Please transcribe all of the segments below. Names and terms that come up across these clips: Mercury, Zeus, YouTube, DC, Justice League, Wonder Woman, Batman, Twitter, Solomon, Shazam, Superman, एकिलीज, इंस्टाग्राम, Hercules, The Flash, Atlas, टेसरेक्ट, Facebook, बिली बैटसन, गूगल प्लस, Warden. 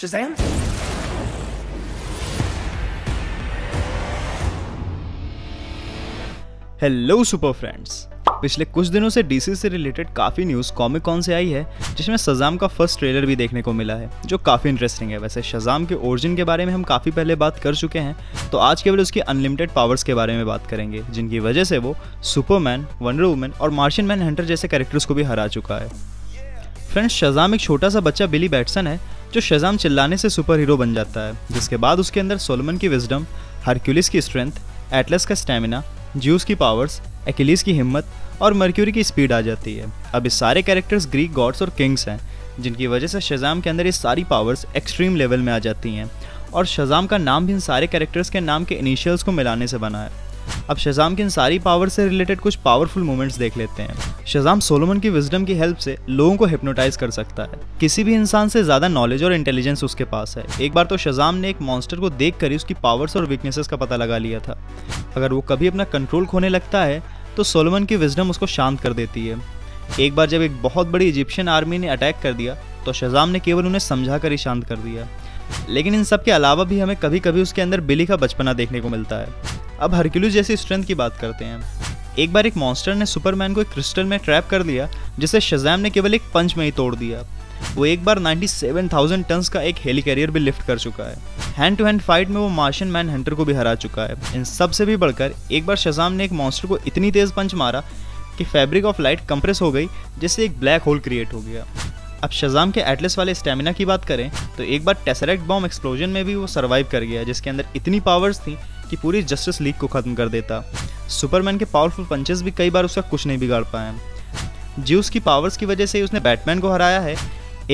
Shazam? Hello super friends, पिछले कुछ दिनों से डीसी से रिलेटेड काफ़ी न्यूज़ कॉमिक कॉन से आई है, जिसमें शज़ाम का फर्स्ट ट्रेलर भी देखने को मिला है जो काफ़ी इंटरेस्टिंग है। वैसे शज़ाम के ओरिजिन के बारे में हम काफ़ी पहले बात कर चुके हैं, तो आज केवल उसकी अनलिमिटेड पावर्स के बारे में बात करेंगे, जिनकी वजह से वो सुपरमैन, वंडर वुमन और मार्शियन मैन हंटर जैसे कैरेक्टर्स को भी हरा चुका है। फ्रेंड्स, शज़ाम एक छोटा सा बच्चा बिली बैटसन है जो शज़ाम चिल्लाने से सुपर हीरो बन जाता है, जिसके बाद उसके अंदर सोलोमन की विजडम, हरक्यूलिस की स्ट्रेंथ, एटलस का स्टैमिना, ज्यूस की पावर्स, एकिलीज की हिम्मत और मर्क्यूरी की स्पीड आ जाती है। अब इस सारे कैरेक्टर्स ग्रीक गॉड्स और किंग्स हैं, जिनकी वजह से शज़ाम के अंदर ये सारी पावर्स एक्सट्रीम लेवल में आ जाती हैं, और शज़ाम का नाम भी इन सारे कैरेक्टर्स के नाम के इनिशियल्स को मिलाने से बना है। अब शज़ाम की इन सारी पावर से रिलेटेड कुछ पावरफुल मोमेंट्स देख लेते हैं। शज़ाम सोलोमन की विजडम की हेल्प से लोगों को हिप्नोटाइज कर सकता है। किसी भी इंसान से ज़्यादा नॉलेज और इंटेलिजेंस उसके पास है। एक बार तो शज़ाम ने एक मॉन्स्टर को देख कर ही उसकी पावर्स और वीकनेसेस का पता लगा लिया था। अगर वो कभी अपना कंट्रोल खोने लगता है तो सोलोमन की विजडम उसको शांत कर देती है। एक बार जब एक बहुत बड़ी इजिप्शियन आर्मी ने अटैक कर दिया तो शज़ाम ने केवल उन्हें समझा कर ही शांत कर दिया। लेकिन इन सब के अलावा भी हमें कभी कभी उसके अंदर बिली का बचपना देखने को मिलता है। अब हरक्यूलिस जैसी स्ट्रेंथ की बात करते हैं। एक बार एक मॉन्स्टर ने सुपरमैन को एक क्रिस्टल में ट्रैप कर दिया, जिसे शज़ाम ने केवल एक पंच में ही तोड़ दिया। वो एक बार 97,000 टन्स का एक हेली कैरियर भी लिफ्ट कर चुका है। हैंड टू हैंड फाइट में वो मार्शियन मैन हंटर को भी हरा चुका है। इन सब से भी बढ़कर एक बार शज़ाम ने एक मॉन्स्टर को इतनी तेज़ पंच मारा कि फैब्रिक ऑफ लाइट कंप्रेस हो गई, जिससे एक ब्लैक होल क्रिएट हो गया। अब शज़ाम के एटलस वाले स्टेमिना की बात करें तो एक बार टेसरेक्ट बॉम्ब एक्सप्लोजन में भी वो सर्वाइव कर गया, जिसके अंदर इतनी पावर्स थी कि पूरी जस्टिस लीग को ख़त्म कर देता। सुपरमैन के पावरफुल पंचेस भी कई बार उसका कुछ नहीं बिगाड़ पाए। ज्यूस की पावर्स की वजह से ही उसने बैटमैन को हराया है।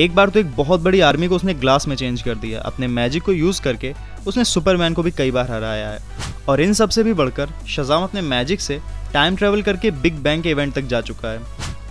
एक बार तो एक बहुत बड़ी आर्मी को उसने ग्लास में चेंज कर दिया। अपने मैजिक को यूज़ करके उसने सुपरमैन को भी कई बार हराया है। और इन सब से भी बढ़कर शज़ाम अपने मैजिक से टाइम ट्रैवल करके बिग बैंग के इवेंट तक जा चुका है।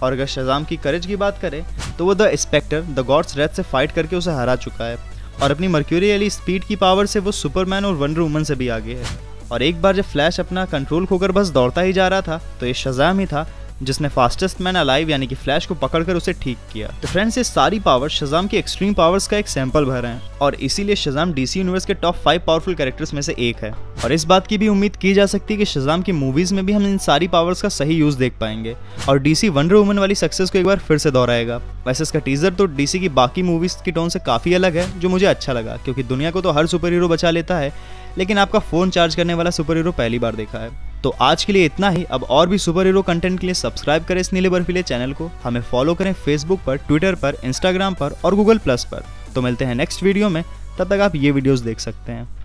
और अगर शज़ाम की करेज की बात करें तो वो the Spectre, the gods wrath से फाइट करके उसे हरा चुका है, और अपनी मर्क्यूरी वाली स्पीड की पावर से वो सुपरमैन और वंडर वुमन से भी आगे है। और एक बार जब फ्लैश अपना कंट्रोल खोकर बस दौड़ता ही जा रहा था तो ये शज़ाम ही था जिसने फास्टेस्ट मैन अलाइव यानी कि फ्लैश को पकड़कर उसे ठीक किया। तो फ्रेंड्स, ये सारी पावर्स शज़ाम की एक्सट्रीम पावर्स का एक सैंपल भर हैं, और इसीलिए शज़ाम डीसी यूनिवर्स के टॉप 5 पावरफुल कैरेक्टर्स में से एक है। और इस बात की भी उम्मीद की जा सकती है कि शज़ाम की मूवीज़ में भी हम इन सारी पावर्स का सही यूज़ देख पाएंगे, और डीसी वंडर वुमन वाली सक्सेस को एक बार फिर से दोहराएगा। वैसे इसका टीजर तो डीसी की बाकी मूवीज़ की टोन से काफ़ी अलग है, जो मुझे अच्छा लगा, क्योंकि दुनिया को तो हर सुपर हीरो बचा लेता है, लेकिन आपका फ़ोन चार्ज करने वाला सुपर हीरो पहली बार देखा है। तो आज के लिए इतना ही। अब और भी सुपर हीरो कंटेंट के लिए सब्सक्राइब करें इस नीले बर्फीले चैनल को। हमें फॉलो करें फेसबुक पर, ट्विटर पर, इंस्टाग्राम पर और गूगल प्लस पर। तो मिलते हैं नेक्स्ट वीडियो में, तब तक आप ये वीडियोस देख सकते हैं।